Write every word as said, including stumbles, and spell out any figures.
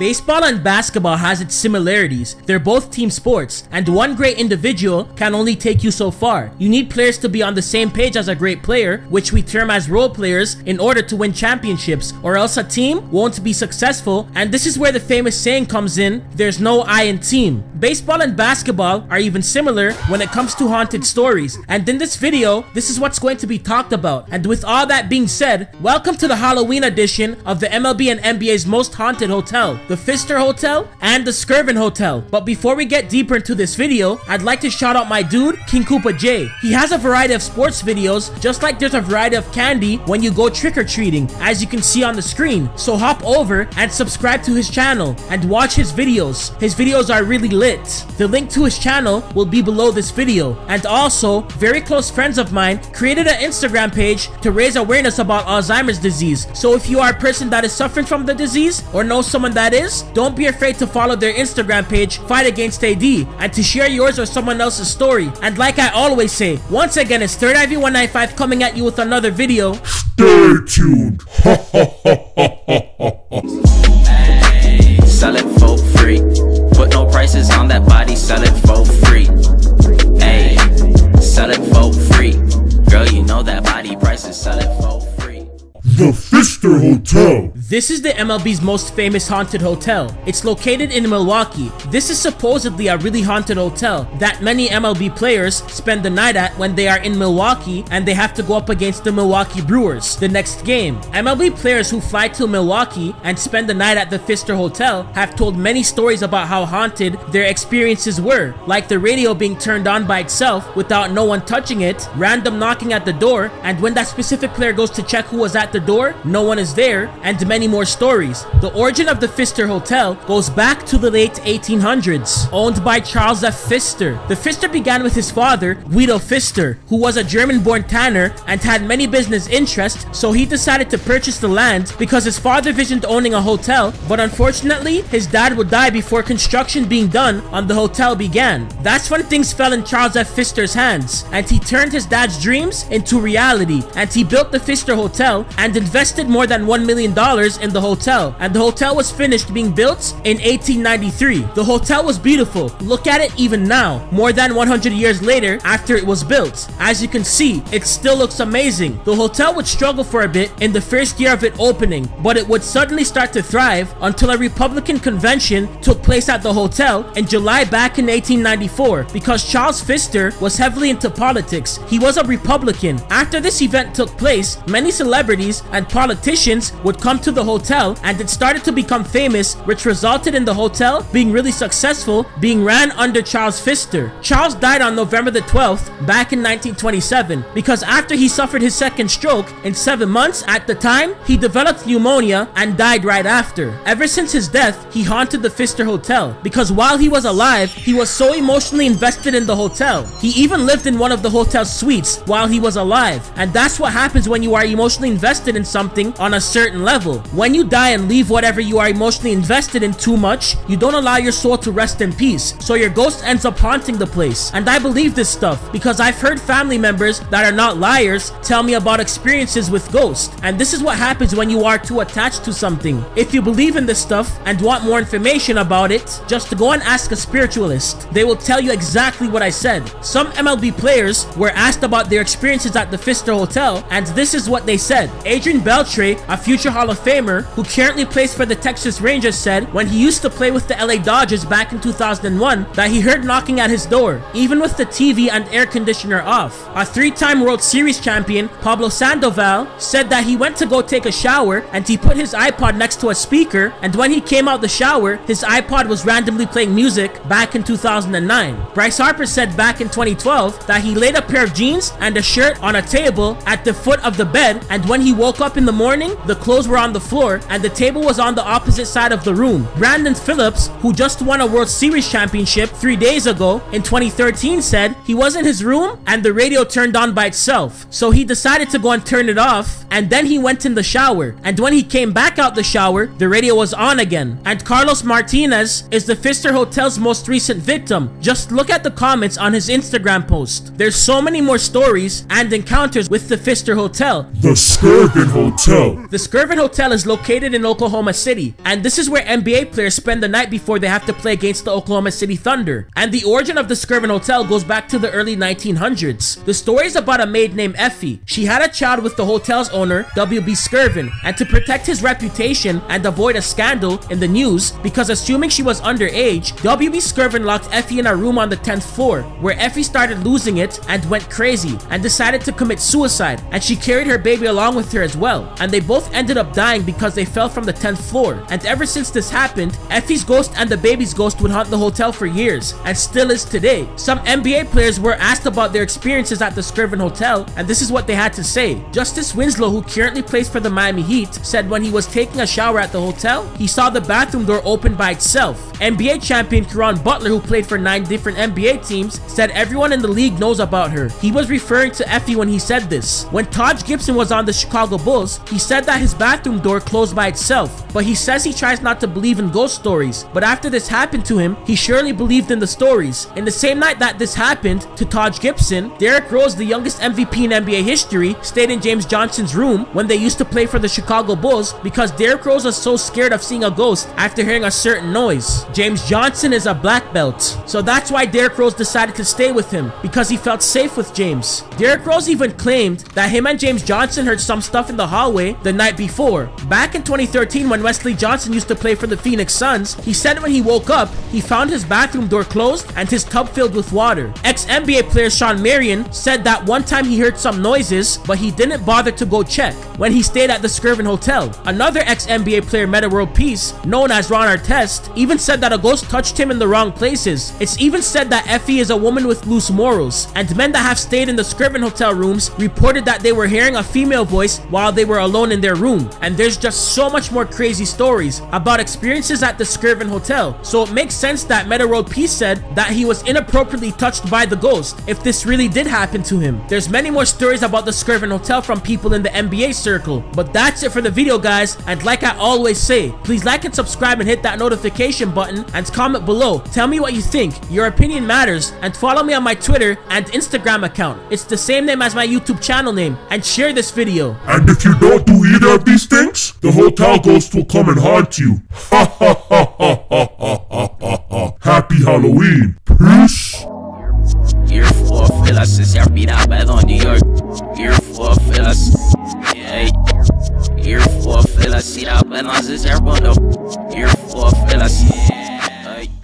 Baseball and basketball has its similarities. They're both team sports, and one great individual can only take you so far. You need players to be on the same page as a great player, which we term as role players, in order to win championships, or else a team won't be successful, and this is where the famous saying comes in, there's no I in team. Baseball and basketball are even similar when it comes to haunted stories, and in this video, this is what's going to be talked about. And with all that being said, welcome to the Halloween edition of the M L B and N B A's most haunted hotel, the Pfister Hotel and the Skirvin Hotel. But before we get deeper into this video, I'd like to shout out my dude, King Koopa J. He has a variety of sports videos, just like there's a variety of candy when you go trick-or-treating, as you can see on the screen. So hop over and subscribe to his channel and watch his videos. His videos are really lit. The link to his channel will be below this video. And also, very close friends of mine created an Instagram page to raise awareness about Alzheimer's disease. So if you are a person that is suffering from the disease or know someone that is, don't be afraid to follow their Instagram page, Fight Against A D, and to share yours or someone else's story. And like I always say, once again, it's third I V one ninety-five coming at you with another video. Stay tuned. Hey, sell it for free. Put no prices on that body, sell it for free. Hey, sell it for free. Girl, you know that body prices, sell it for free. The Pfister Hotel. This is the M L B's most famous haunted hotel. It's located in Milwaukee. This is supposedly a really haunted hotel that many M L B players spend the night at when they are in Milwaukee and they have to go up against the Milwaukee Brewers the next game. M L B players who fly to Milwaukee and spend the night at the Pfister Hotel have told many stories about how haunted their experiences were, like the radio being turned on by itself without no one touching it, random knocking at the door, and when that specific player goes to check who was at the door, no one is there, and many more stories. The origin of the Pfister Hotel goes back to the late eighteen hundreds, owned by Charles F Pfister. The Pfister began with his father, Guido Pfister, who was a German-born tanner and had many business interests, so he decided to purchase the land because his father visioned owning a hotel, but unfortunately, his dad would die before construction being done on the hotel began. That's when things fell in Charles F Pfister's hands, and he turned his dad's dreams into reality, and he built the Pfister Hotel and invested more than one million dollars in the hotel, and the hotel was finished being built in eighteen ninety-three. The hotel was beautiful. Look at it even now, more than one hundred years later after it was built. As you can see, it still looks amazing. The hotel would struggle for a bit in the first year of it opening, but it would suddenly start to thrive until a Republican convention took place at the hotel in July back in eighteen ninety-four, because Charles Pfister was heavily into politics. He was a Republican. After this event took place, many celebrities and politicians would come to the hotel, and it started to become famous, which resulted in the hotel being really successful, being ran under Charles Pfister. Charles died on November the twelfth back in nineteen twenty-seven, because after he suffered his second stroke in seven months at the time, he developed pneumonia and died right after. Ever since his death, he haunted the Pfister Hotel, because while he was alive, he was so emotionally invested in the hotel. He even lived in one of the hotel suites while he was alive, and that's what happens when you are emotionally invested in something on a certain level. When you die and leave whatever you are emotionally invested in too much, you don't allow your soul to rest in peace, so your ghost ends up haunting the place. And I believe this stuff because I've heard family members that are not liars tell me about experiences with ghosts, and this is what happens when you are too attached to something. If you believe in this stuff and want more information about it, just go and ask a spiritualist. They will tell you exactly what I said. Some M L B players were asked about their experiences at the Pfister Hotel, and this is what they said. Adrian Beltre, a future Hall of Famer who currently plays for the Texas Rangers, said when he used to play with the L A Dodgers back in two thousand one that he heard knocking at his door, even with the T V and air conditioner off. A three-time World Series champion, Pablo Sandoval, said that he went to go take a shower and he put his iPod next to a speaker, and when he came out the shower, his iPod was randomly playing music back in two thousand nine. Bryce Harper said back in twenty twelve that he laid a pair of jeans and a shirt on a table at the foot of the bed, and when he woke up in the morning, the clothes were on the floor and the table was on the opposite side of the room. Brandon Phillips, who just won a World Series championship three days ago in twenty thirteen, said he was in his room and the radio turned on by itself, so he decided to go and turn it off, and then he went in the shower, and when he came back out the shower, the radio was on again. And Carlos Martinez is the Pfister Hotel's most recent victim. Just look at the comments on his Instagram post. There's so many more stories and encounters with the Pfister Hotel. The Skirvin Hotel. The Skirvin Hotel Hotel is located in Oklahoma City, and this is where N B A players spend the night before they have to play against the Oklahoma City Thunder. And the origin of the Skirvin Hotel goes back to the early nineteen hundreds. The story is about a maid named Effie. She had a child with the hotel's owner, W B Skirvin, and to protect his reputation and avoid a scandal in the news, because assuming she was underage, W B Skirvin locked Effie in a room on the tenth floor, where Effie started losing it and went crazy, and decided to commit suicide, and she carried her baby along with her as well, and they both ended up dying because they fell from the tenth floor. And ever since this happened, Effie's ghost and the baby's ghost would haunt the hotel for years, and still is today. Some N B A players were asked about their experiences at the Skirvin Hotel, and this is what they had to say. Justice Winslow, who currently plays for the Miami Heat, said when he was taking a shower at the hotel, he saw the bathroom door open by itself. N B A champion Caron Butler, who played for nine different N B A teams, said everyone in the league knows about her. He was referring to Effie when he said this. When Taj Gibson was on the Chicago Bulls, he said that his bathroom door closed by itself, but he says he tries not to believe in ghost stories, but after this happened to him, he surely believed in the stories. In the same night that this happened to Taj Gibson, Derrick Rose, the youngest M V P in N B A history, stayed in James Johnson's room when they used to play for the Chicago Bulls because Derrick Rose was so scared of seeing a ghost after hearing a certain noise. James Johnson is a black belt, so that's why Derrick Rose decided to stay with him, because he felt safe with James. Derrick Rose even claimed that him and James Johnson heard some stuff in the hallway the night before. Back in twenty thirteen, when Wesley Johnson used to play for the Phoenix Suns, he said when he woke up, he found his bathroom door closed and his tub filled with water. Ex-N B A player Sean Marion said that one time he heard some noises, but he didn't bother to go check when he stayed at the Skirvin Hotel. Another ex-N B A player, Metta World Peace, known as Ron Artest, even said that a ghost touched him in the wrong places. It's even said that Effie is a woman with loose morals, and men that have stayed in the Skirvin Hotel rooms reported that they were hearing a female voice while they were alone in their room. And there's just so much more crazy stories about experiences at the Skirvin Hotel, so it makes sense that Metta World Peace said that he was inappropriately touched by the ghost if this really did happen to him. There's many more stories about the Skirvin Hotel from people in the N B A circle, but that's it for the video, guys, and like I always say, please like and subscribe and hit that notification button, and comment below, tell me what you think, your opinion matters, and follow me on my Twitter and Instagram account, it's the same name as my YouTube channel name, and share this video. And if you don't do either of these things, the hotel ghost will come and haunt you. Ha ha ha ha ha ha ha ha. Happy Halloween. Peace. Earful of fellas is your beat out bad on New York. Earful of fellas. Yeah. Earful of fellas, sit out bad on this air bundle. Earful of fellas. Yeah.